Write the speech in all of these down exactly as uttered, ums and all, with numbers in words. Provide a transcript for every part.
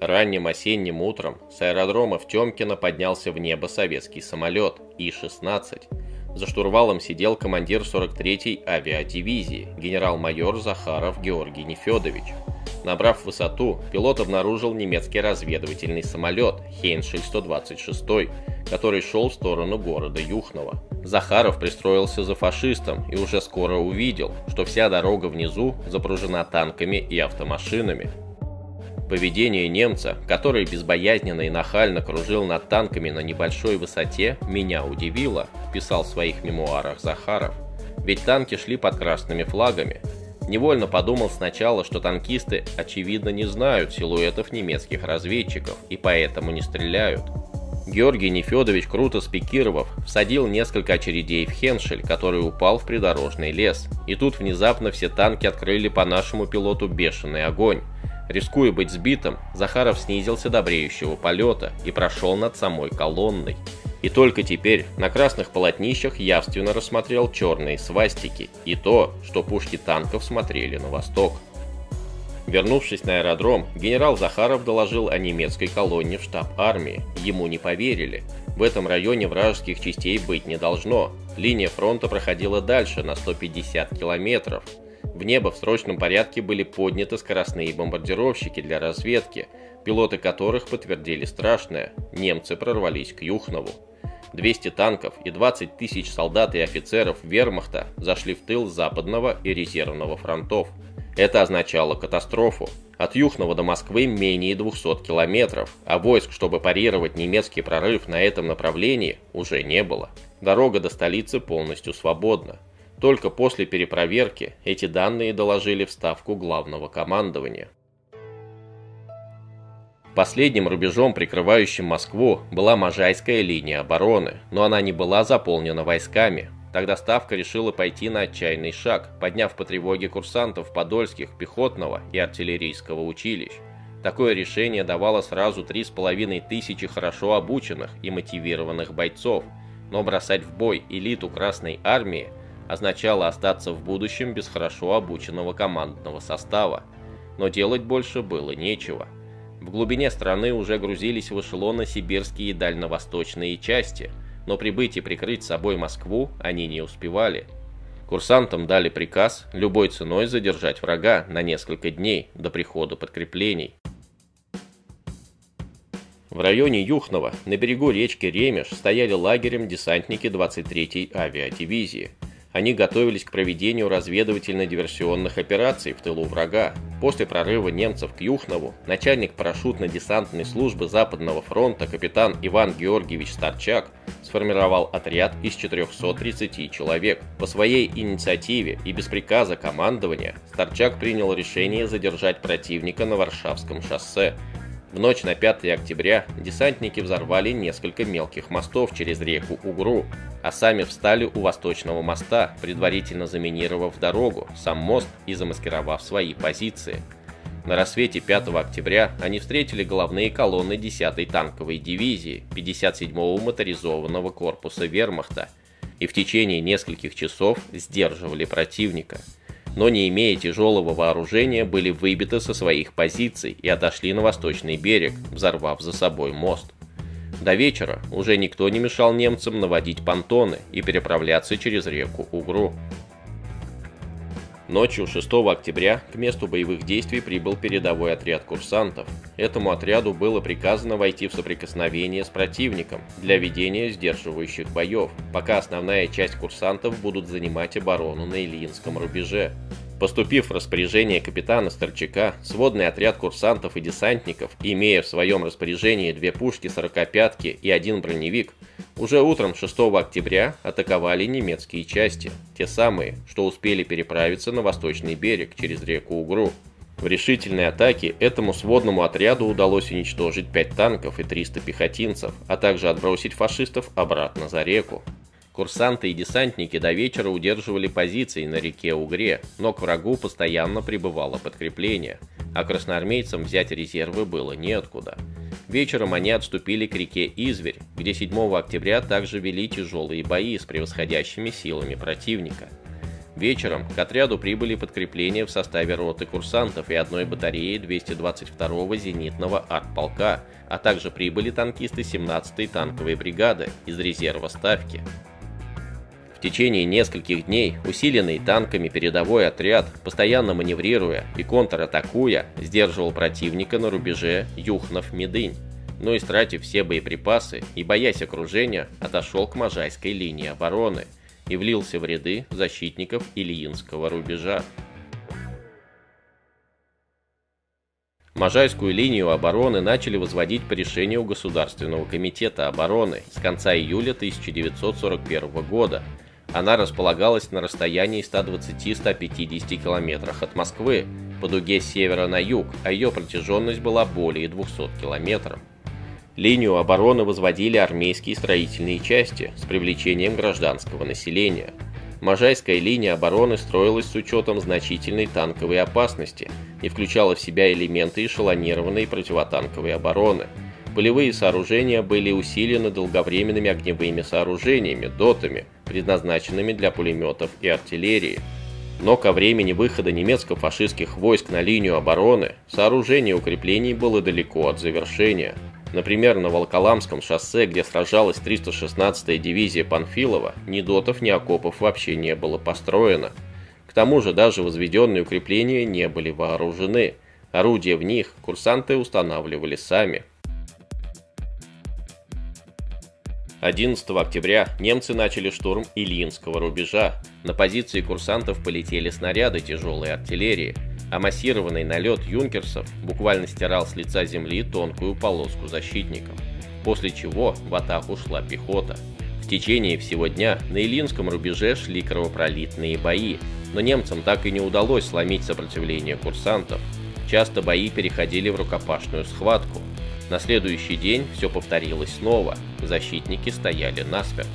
Ранним осенним утром с аэродрома в Тёмкино поднялся в небо советский самолет И шестнадцать. За штурвалом сидел командир сорок третьей авиадивизии, генерал-майор Захаров Георгий Нефедович. Набрав высоту, пилот обнаружил немецкий разведывательный самолет «Хеншель сто двадцать шесть», который шел в сторону города Юхнова. Захаров пристроился за фашистом и уже скоро увидел, что вся дорога внизу запружена танками и автомашинами. Поведение немца, который безбоязненно и нахально кружил над танками на небольшой высоте, меня удивило, писал в своих мемуарах Захаров. Ведь танки шли под красными флагами. Невольно подумал сначала, что танкисты, очевидно, не знают силуэтов немецких разведчиков и поэтому не стреляют. Георгий Нефедович, круто спикировав, всадил несколько очередей в Хеншель, который упал в придорожный лес. И тут внезапно все танки открыли по нашему пилоту бешеный огонь. Рискуя быть сбитым, Захаров снизился до бреющего полета и прошел над самой колонной. И только теперь на красных полотнищах явственно рассмотрел черные свастики и то, что пушки танков смотрели на восток. Вернувшись на аэродром, генерал Захаров доложил о немецкой колонне в штаб армии. Ему не поверили. В этом районе вражеских частей быть не должно. Линия фронта проходила дальше на сто пятьдесят километров. В небо в срочном порядке были подняты скоростные бомбардировщики для разведки, пилоты которых подтвердили страшное – немцы прорвались к Юхнову. двести танков и двадцать тысяч солдат и офицеров вермахта зашли в тыл западного и резервного фронтов. Это означало катастрофу. От Юхнова до Москвы менее двухсот километров, а войск, чтобы парировать немецкий прорыв на этом направлении, уже не было. Дорога до столицы полностью свободна. Только после перепроверки эти данные доложили в ставку главного командования. Последним рубежом, прикрывающим Москву, была Можайская линия обороны, но она не была заполнена войсками. Тогда ставка решила пойти на отчаянный шаг, подняв по тревоге курсантов Подольских пехотного и артиллерийского училищ. Такое решение давало сразу три с половиной тысячи хорошо обученных и мотивированных бойцов, но бросать в бой элиту Красной армии означало остаться в будущем без хорошо обученного командного состава. Но делать больше было нечего. В глубине страны уже грузились в эшелоны сибирские и дальневосточные части, но прибыть и прикрыть собой Москву они не успевали. Курсантам дали приказ любой ценой задержать врага на несколько дней до прихода подкреплений. В районе Юхнова на берегу речки Ремеш стояли лагерем десантники двадцать третьей авиадивизии. Они готовились к проведению разведывательно-диверсионных операций в тылу врага. После прорыва немцев к Юхнову начальник парашютно-десантной службы Западного фронта капитан Иван Георгиевич Старчак сформировал отряд из четырёхсот тридцати человек. По своей инициативе и без приказа командования Старчак принял решение задержать противника на Варшавском шоссе. В ночь на пятое октября десантники взорвали несколько мелких мостов через реку Угру, а сами встали у восточного моста, предварительно заминировав дорогу, сам мост и замаскировав свои позиции. На рассвете пятого октября они встретили головные колонны десятой танковой дивизии пятьдесят седьмого моторизованного корпуса вермахта и в течение нескольких часов сдерживали противника. Но не имея тяжелого вооружения, были выбиты со своих позиций и отошли на восточный берег, взорвав за собой мост. До вечера уже никто не мешал немцам наводить понтоны и переправляться через реку Угру. Ночью шестого октября к месту боевых действий прибыл передовой отряд курсантов. Этому отряду было приказано войти в соприкосновение с противником для ведения сдерживающих боев, пока основная часть курсантов будут занимать оборону на Ильинском рубеже. Поступив в распоряжение капитана Старчака, сводный отряд курсантов и десантников, имея в своем распоряжении две пушки сорокопятки и один броневик, уже утром шестого октября атаковали немецкие части, те самые, что успели переправиться на восточный берег через реку Угру. В решительной атаке этому сводному отряду удалось уничтожить пять танков и триста пехотинцев, а также отбросить фашистов обратно за реку. Курсанты и десантники до вечера удерживали позиции на реке Угре, но к врагу постоянно прибывало подкрепление, а красноармейцам взять резервы было неоткуда. Вечером они отступили к реке Изверь, где седьмого октября также вели тяжелые бои с превосходящими силами противника. Вечером к отряду прибыли подкрепления в составе роты курсантов и одной батареи двести двадцать второго зенитного артполка, а также прибыли танкисты семнадцатой танковой бригады из резерва Ставки. В течение нескольких дней усиленный танками передовой отряд, постоянно маневрируя и контратакуя, сдерживал противника на рубеже Юхнов-Медынь, но, истратив все боеприпасы и боясь окружения, отошел к Можайской линии обороны и влился в ряды защитников Ильинского рубежа. Можайскую линию обороны начали возводить по решению Государственного комитета обороны с конца июля тысяча девятьсот сорок первого года. Она располагалась на расстоянии ста двадцати — ста пятидесяти километрах от Москвы, по дуге с севера на юг, а ее протяженность была более двухсот километров. Линию обороны возводили армейские строительные части с привлечением гражданского населения. Можайская линия обороны строилась с учетом значительной танковой опасности и включала в себя элементы эшелонированной противотанковой обороны. Полевые сооружения были усилены долговременными огневыми сооружениями, дотами, предназначенными для пулеметов и артиллерии. Но ко времени выхода немецко-фашистских войск на линию обороны сооружение укреплений было далеко от завершения. Например, на Волоколамском шоссе, где сражалась триста шестнадцатая дивизия Панфилова, ни дотов, ни окопов вообще не было построено. К тому же даже возведенные укрепления не были вооружены. Орудия в них курсанты устанавливали сами. одиннадцатого октября немцы начали штурм Ильинского рубежа. На позиции курсантов полетели снаряды тяжелой артиллерии, а массированный налет юнкерсов буквально стирал с лица земли тонкую полоску защитников, после чего в атаку шла пехота. В течение всего дня на Ильинском рубеже шли кровопролитные бои, но немцам так и не удалось сломить сопротивление курсантов. Часто бои переходили в рукопашную схватку. На следующий день все повторилось снова, защитники стояли насмерть.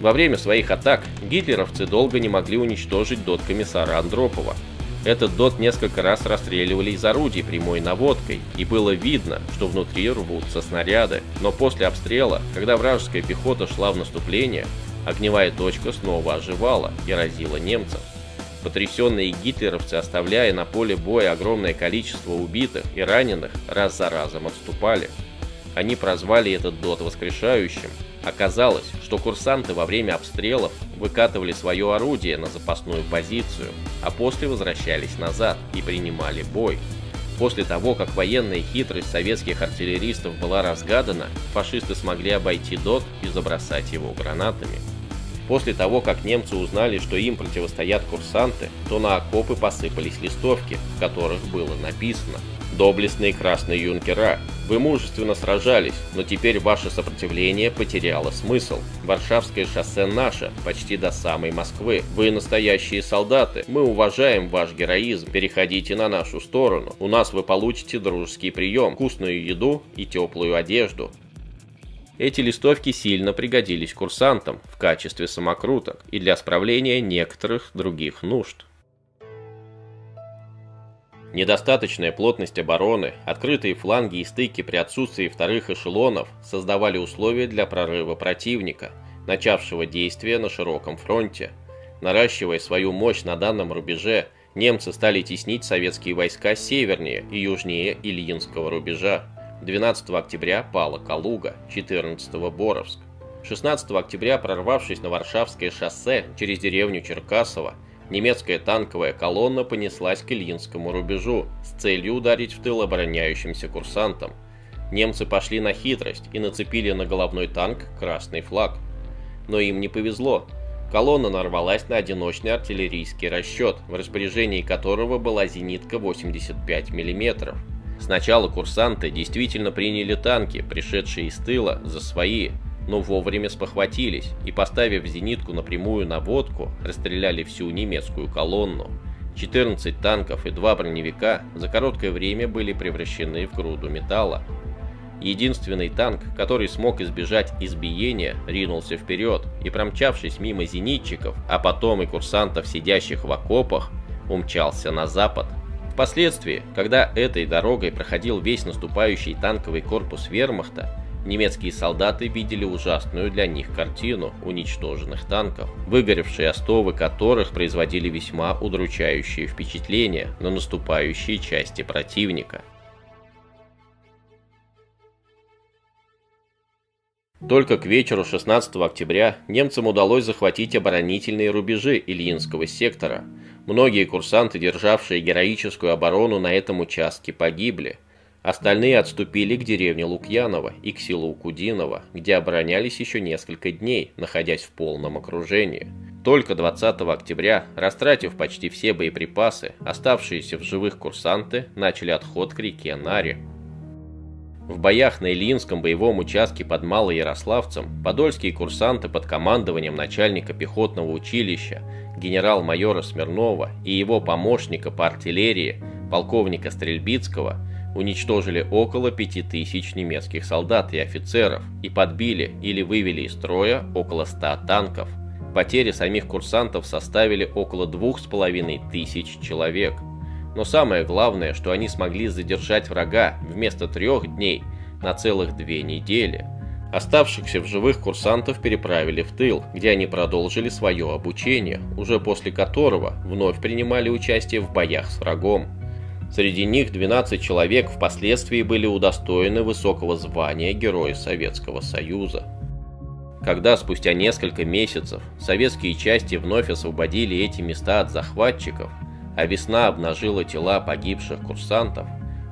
Во время своих атак гитлеровцы долго не могли уничтожить дот комиссара Андропова. Этот дот несколько раз расстреливали из орудий прямой наводкой, и было видно, что внутри рвутся снаряды, но после обстрела, когда вражеская пехота шла в наступление, огневая точка снова оживала и разила немцев. Потрясенные гитлеровцы, оставляя на поле боя огромное количество убитых и раненых, раз за разом отступали. Они прозвали этот дот воскрешающим. Оказалось, что курсанты во время обстрелов выкатывали свое орудие на запасную позицию, а после возвращались назад и принимали бой. После того, как военная хитрость советских артиллеристов была разгадана, фашисты смогли обойти дот и забросать его гранатами. После того, как немцы узнали, что им противостоят курсанты, то на окопы посыпались листовки, в которых было написано: «Доблестные красные юнкера, вы мужественно сражались, но теперь ваше сопротивление потеряло смысл. Варшавское шоссе наше, почти до самой Москвы. Вы настоящие солдаты, мы уважаем ваш героизм, переходите на нашу сторону. У нас вы получите дружеский прием, вкусную еду и теплую одежду». Эти листовки сильно пригодились курсантам в качестве самокруток и для справления некоторых других нужд. Недостаточная плотность обороны, открытые фланги и стыки при отсутствии вторых эшелонов создавали условия для прорыва противника, начавшего действия на широком фронте. Наращивая свою мощь на данном рубеже, немцы стали теснить советские войска севернее и южнее Ильинского рубежа. двенадцатого октября пала Калуга, четырнадцатого Боровск. шестнадцатого октября, прорвавшись на Варшавское шоссе через деревню Черкасово, немецкая танковая колонна понеслась к Ильинскому рубежу с целью ударить в тыл обороняющимся курсантам. Немцы пошли на хитрость и нацепили на головной танк красный флаг. Но им не повезло. Колонна нарвалась на одиночный артиллерийский расчет, в распоряжении которого была зенитка восемьдесят пять миллиметров. Сначала курсанты действительно приняли танки, пришедшие из тыла, за свои, но вовремя спохватились и, поставив зенитку на прямую наводку, расстреляли всю немецкую колонну. четырнадцать танков и два броневика за короткое время были превращены в груду металла. Единственный танк, который смог избежать избиения, ринулся вперед и, промчавшись мимо зенитчиков, а потом и курсантов, сидящих в окопах, умчался на запад. Впоследствии, когда этой дорогой проходил весь наступающий танковый корпус вермахта, Немецкие солдаты видели ужасную для них картину уничтоженных танков, выгоревшие остовы которых производили весьма удручающие впечатления на наступающие части противника. Только к вечеру шестнадцатого октября немцам удалось захватить оборонительные рубежи Ильинского сектора. Многие курсанты, державшие героическую оборону на этом участке, погибли. Остальные отступили к деревне Лукьяново и к селу Кудиново, где оборонялись еще несколько дней, находясь в полном окружении. Только двадцатого октября, растратив почти все боеприпасы, оставшиеся в живых курсанты начали отход к реке Наре. В боях на Ильинском боевом участке под Малоярославцем подольские курсанты под командованием начальника пехотного училища генерал-майора Смирнова и его помощника по артиллерии полковника Стрельбицкого уничтожили около пяти тысяч немецких солдат и офицеров и подбили или вывели из строя около ста танков. Потери самих курсантов составили около двух с половиной тысяч человек. Но самое главное, что они смогли задержать врага вместо трех дней на целых две недели. Оставшихся в живых курсантов переправили в тыл, где они продолжили свое обучение, уже после которого вновь принимали участие в боях с врагом. Среди них двенадцать человек впоследствии были удостоены высокого звания Героя Советского Союза. Когда спустя несколько месяцев советские части вновь освободили эти места от захватчиков, а весна обнажила тела погибших курсантов,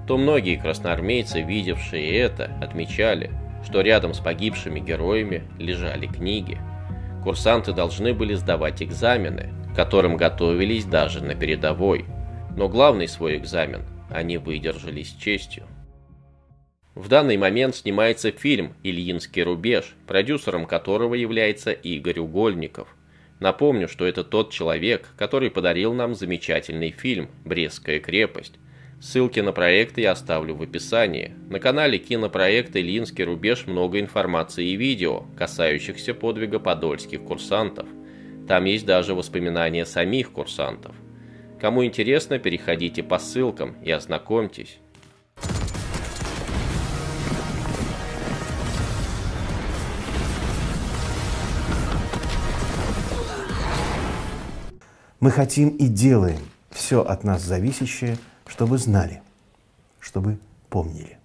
то многие красноармейцы, видевшие это, отмечали, что рядом с погибшими героями лежали книги. Курсанты должны были сдавать экзамены, к которым готовились даже на передовой. Но главный свой экзамен они выдержали с честью. В данный момент снимается фильм «Ильинский рубеж», продюсером которого является Игорь Угольников. Напомню, что это тот человек, который подарил нам замечательный фильм «Брестская крепость». Ссылки на проекты я оставлю в описании. На канале кинопроекта «Ильинский рубеж» много информации и видео, касающихся подвига подольских курсантов. Там есть даже воспоминания самих курсантов. Кому интересно, переходите по ссылкам и ознакомьтесь. Мы хотим и делаем все от нас зависящее, чтобы знали, чтобы помнили.